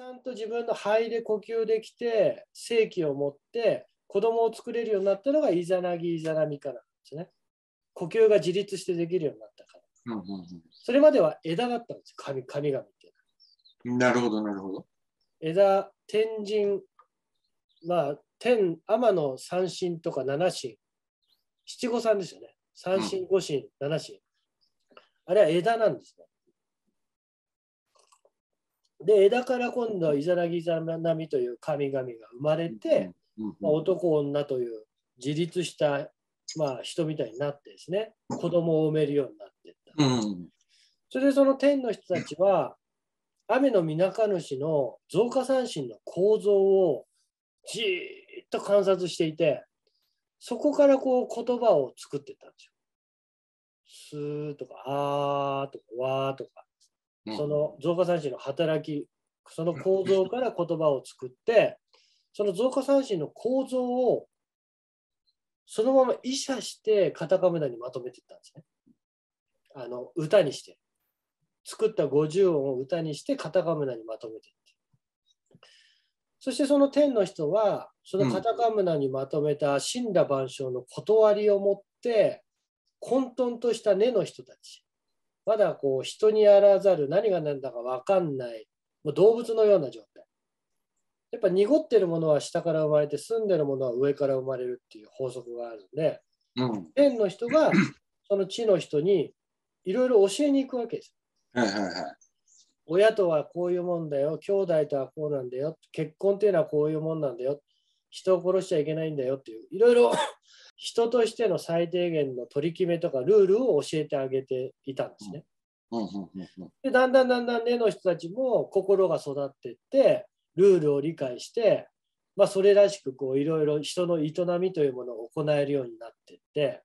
ちゃんと自分の肺で呼吸できて生気を持って子供を作れるようになったのがイザナギイザナミカなんですね。呼吸が自立してできるようになったから、それまでは枝だったんですよ、神々っていうのは。なるほどなるほど。枝、天神、まあ天、天の三神とか七神、七五三ですよね。三神、五神、七神。あれは枝なんですね。で、枝から今度はイザナギイザナミという神々が生まれて、男女という自立した、まあ、人みたいになってですね、子供を産めるようになっていった。それでその天の人たちは、雨の水中主の造花三神の構造をじーっと観察していて、そこからこう言葉を作っていったんですよ。すーとか、あーとか、わーとか。その造花三神の働き、その構造から言葉を作って、その造花三神の構造をそのまま意写してカタカムナにまとめていったんですね。歌にして。作った50音を歌にしてカタカムナにまとめていって。そしてその天の人は、そのカタカムナにまとめた森羅万象の断りを持って、混沌とした根の人たち。まだこう人にあらざる何が何だか分かんない、もう動物のような状態。やっぱ濁ってるものは下から生まれて、澄んでるものは上から生まれるっていう法則があるんで、天の人がその地の人にいろいろ教えに行くわけです。親とはこういうもんだよ、兄弟とはこうなんだよ、結婚っていうのはこういうもんなんだよ、人を殺しちゃいけないんだよっていう、いろいろ人としての最低限の取り決めとかルールを教えてあげていたんですね。で、だんだん根の人たちも心が育っていって、ルールを理解して、まあ、それらしくこういろいろ人の営みというものを行えるようになっていって、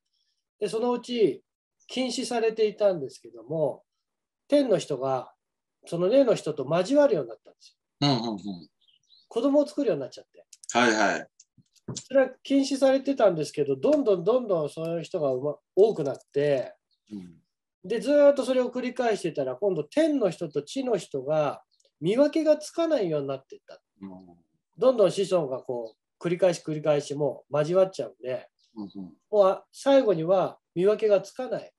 で、そのうち禁止されていたんですけども、天の人がその根の人と交わるようになったんですよ。子供を作るようになっちゃって。はいはい。それは禁止されてたんですけど、どんどんそういう人が多くなって、で、ずっとそれを繰り返してたら、今度天の人と地の人が見分けがつかないようになっていった。どんどん子孫がこう繰り返しもう交わっちゃうんで、もう最後には見分けがつかない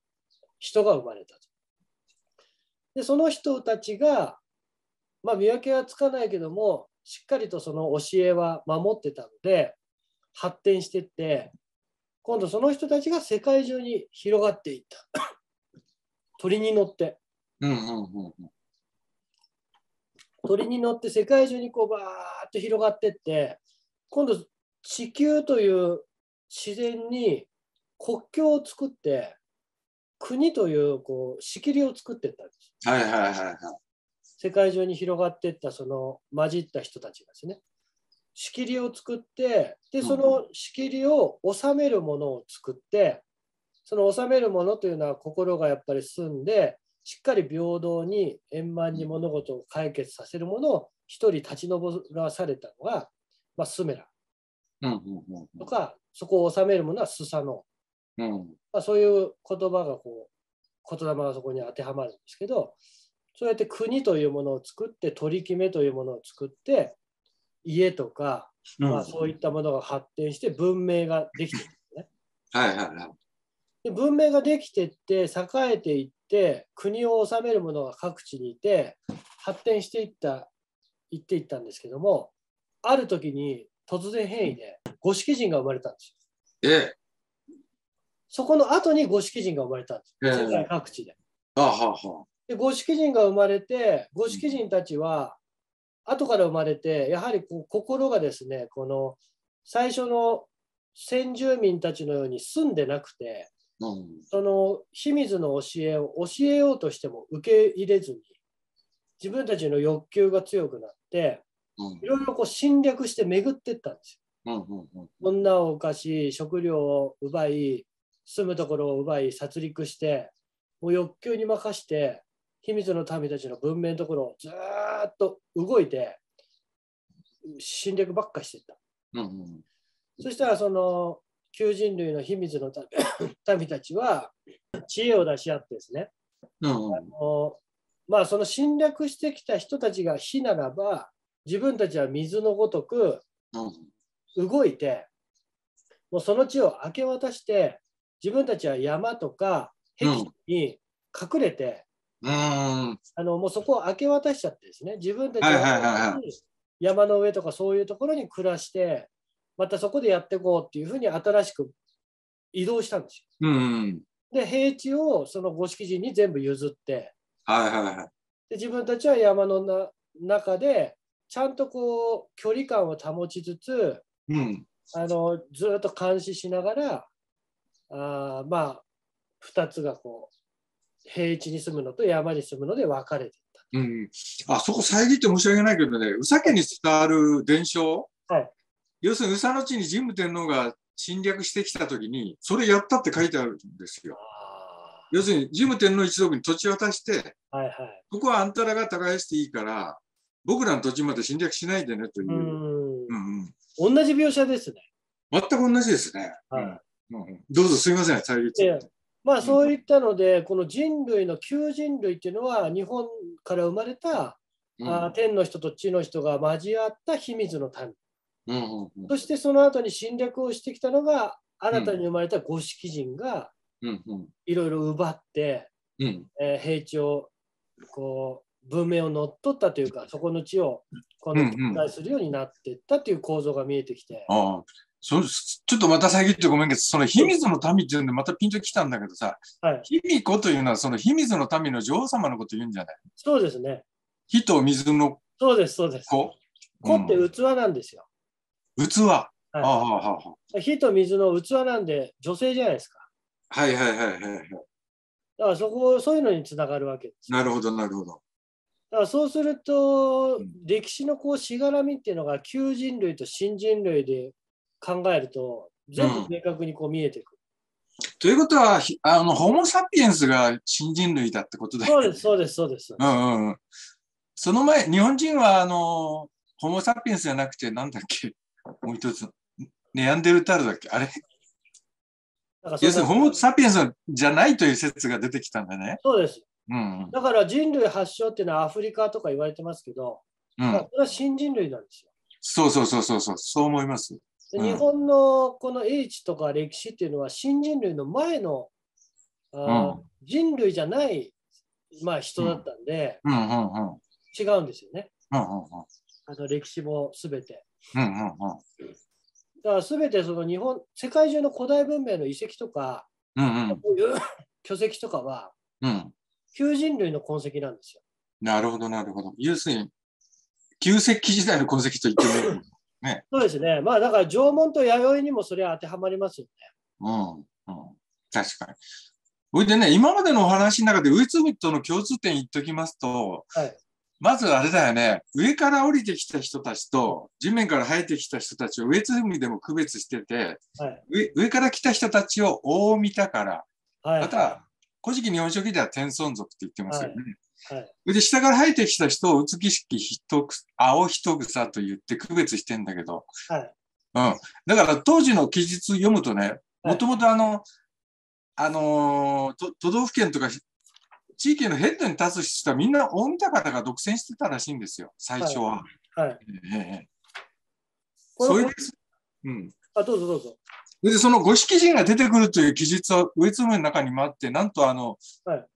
人が生まれたと。で、その人たちが、まあ見分けはつかないけども、しっかりとその教えは守ってたので、発展していって、今度その人たちが世界中に広がっていった。鳥に乗って。鳥に乗って世界中にこうバーッと広がっていって、今度地球という自然に国境を作って、国というこう仕切りを作っていったんです。世界中に広がっていったその混じった人たちがですね、仕切りを作って、でその仕切りを収めるものを作って、その収めるものというのは心がやっぱり澄んでしっかり平等に円満に物事を解決させるものを一人立ち上らされたのが、まあ、スメラとか、そこを収めるものはスサノオ、まあ、そういう言葉がそこに当てはまるんですけど、そうやって国というものを作って、取り決めというものを作って、家とか、まあ、そういったものが発展して文明ができていって、ね、で文明ができていって、栄えていって、国を治めるものが各地にいて、発展していったんですけども、ある時に突然変異で五色人が生まれたんですよ。そこの後に五色人が生まれたんです。世界各地で。で、五色人が生まれて、五色人たちは後から生まれて、やはりこう心がですね、この最初の先住民たちのように住んでなくて、その秘密の教えを教えようとしても受け入れずに、自分たちの欲求が強くなって、いろいろこう侵略して巡っていったんですよ。女を犯し、食料を奪い、住むところを奪い、殺戮して、もう欲求に任して、秘密の民たちの文明のところをずっと動いて侵略ばっかしていった。そしたらその旧人類の秘密の民たちは知恵を出し合ってですね、まあ、その侵略してきた人たちが非ならば自分たちは水のごとく動いて、もうその地を明け渡して、自分たちは山とか壁に隠れて、もうそこを明け渡しちゃってですね、自分たちは山の上とかそういうところに暮らして、またそこでやっていこうっていうふうに新しく移動したんですよ。で、平地をその五色人に全部譲って、で自分たちは山の中でちゃんとこう距離感を保ちつつ、ずっと監視しながら、まあ2つがこう平地に住むのと山に住むので分かれていった。あそこ遮って申し訳ないけどね、宇佐家に伝わる伝承、要するに宇佐の地に神武天皇が侵略してきた時にそれやったって書いてあるんですよ。要するに神武天皇一族に土地渡して、ここはあんたらが耕していいから僕らの土地まで侵略しないでねという。同じ描写ですね。全く同じですね。どうぞすみません、遮って。まあそういったので、この人類の旧人類っていうのは日本から生まれた、天の人と地の人が交わった秘密の民。そしてその後に侵略をしてきたのが新たに生まれた五色人がいろいろ奪って、平地をこう文明を乗っ取ったというか、そこの地をこの展開するようになっていったという構造が見えてきて。ちょっとまた遮ってごめんけど、その秘密の民っていうんでまたピンときたんだけどさ、卑弥呼というのはその秘密の民の女王様のこと言うんじゃない？そうですね。火と水の子。そうですそうです。子って器なんですよ。器。火と水の器なんで女性じゃないですか。だからそこそういうのにつながるわけです。なるほどなるほど。だからそうすると、歴史のこうしがらみっていうのが旧人類と新人類で考えると全部明確にこう見えてくる。ということはホモ・サピエンスが新人類だってことだよね。そうですそうですそうです。その前日本人はホモ・サピエンスじゃなくてなんだっけもう一つネアンデルタールだっけあれ。要するにホモ・サピエンスじゃないという説が出てきたんだね。そうです。だから人類発祥っていうのはアフリカとか言われてますけど、それは新人類なんですよ。そう思います。日本のこの英知とか歴史っていうのは新人類の前の、人類じゃない、人だったんで違うんですよね。歴史もすべて。だからすべてその日本世界中の古代文明の遺跡とかこういう巨石とかは、旧人類の痕跡なんですよ。なるほどなるほど。要するに旧石器時代の痕跡と言ってもいい。そうですね。まあだから縄文と弥生にもそれは当てはまりますよね。確かに。それでね、今までのお話の中でウイツミットの共通点言っときますと、まずあれだよね、上から降りてきた人たちと地面から生えてきた人たちを上津海でも区別してて、上から来た人たちを大見たから、また古事記日本書紀では天孫族って言ってますよね。で下から生えてきた人を美しき青人草と言って区別してんだけど、だから当時の記述読むとね、もともと都道府県とか地域のヘッドに立つ人はみんな大見高が独占してたらしいんですよ、最初は。それでその五色人が出てくるという記述は上津の中にもあって、なんと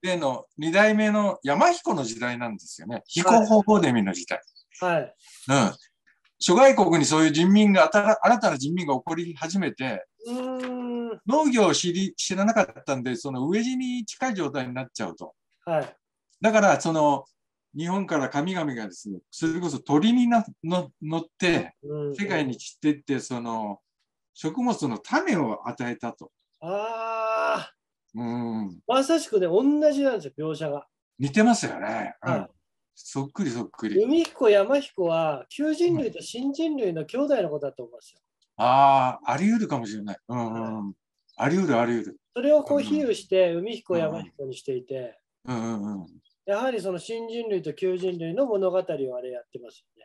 例の2代目の山彦の時代なんですよね。彦法法デミの時代。諸外国にそういう人民が新たな人民が起こり始めて、農業を知らなかったんでその飢え死に近い状態になっちゃうと。だからその日本から神々がですね、それこそ鳥に乗って世界に散っていって、その食物の種を与えたと。まさしくね、同じなんですよ、描写が。似てますよね。そっくりそっくり。海彦、山彦は旧人類と新人類の兄弟のことだと思いますよ。あり得るかもしれない。あり得るあり得る。それをこう比喩して海彦、山彦にしていて、やはりその新人類と旧人類の物語をあれやってますよね。